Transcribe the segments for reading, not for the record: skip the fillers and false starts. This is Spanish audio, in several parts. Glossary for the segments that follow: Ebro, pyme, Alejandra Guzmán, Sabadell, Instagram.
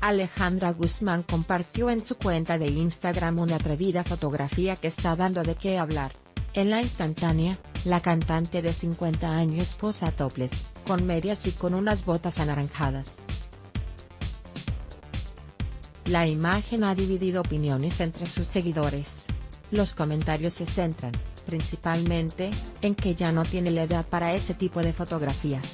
Alejandra Guzmán compartió en su cuenta de Instagram una atrevida fotografía que está dando de qué hablar. En la instantánea, la cantante de 50 años posa topless, con medias y con unas botas anaranjadas. La imagen ha dividido opiniones entre sus seguidores. Los comentarios se centran, principalmente, en que ya no tiene la edad para ese tipo de fotografías.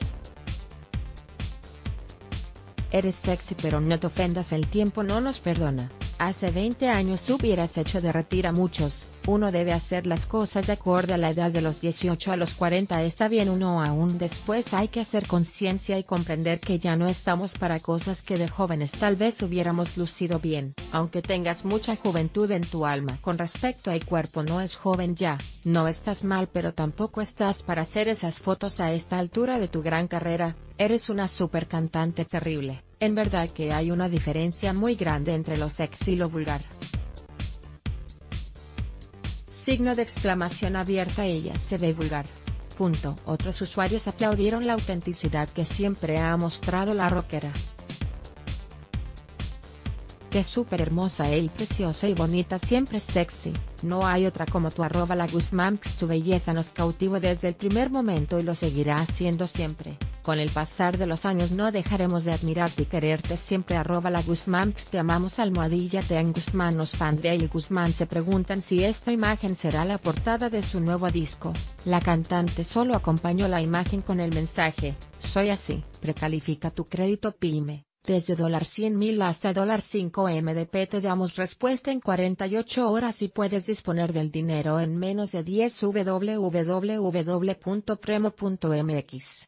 Eres sexy pero no te ofendas, el tiempo no nos perdona, hace 20 años hubieras hecho derretir a muchos, uno debe hacer las cosas de acuerdo a la edad, de los 18 a los 40 está bien uno, aún después hay que hacer conciencia y comprender que ya no estamos para cosas que de jóvenes tal vez hubiéramos lucido bien, aunque tengas mucha juventud en tu alma con respecto al cuerpo no es joven ya, no estás mal pero tampoco estás para hacer esas fotos a esta altura de tu gran carrera. Eres una super cantante terrible, en verdad que hay una diferencia muy grande entre lo sexy y lo vulgar. Signo de exclamación abierta, ella se ve vulgar. Punto. Otros usuarios aplaudieron la autenticidad que siempre ha mostrado la rockera. Qué súper hermosa y preciosa y bonita, siempre sexy, no hay otra como tu @ la Guzmán, tu belleza nos cautivó desde el primer momento y lo seguirá haciendo siempre. Con el pasar de los años no dejaremos de admirarte y quererte siempre @ la Guzmán, te amamos _ Team Guzmán. Los fans de Alejandra Guzmán se preguntan si esta imagen será la portada de su nuevo disco. La cantante solo acompañó la imagen con el mensaje, soy así, precalifica tu crédito pyme. Desde $100,000 hasta $5.000 te damos respuesta en 48 horas y puedes disponer del dinero en menos de 10 www.premo.mx.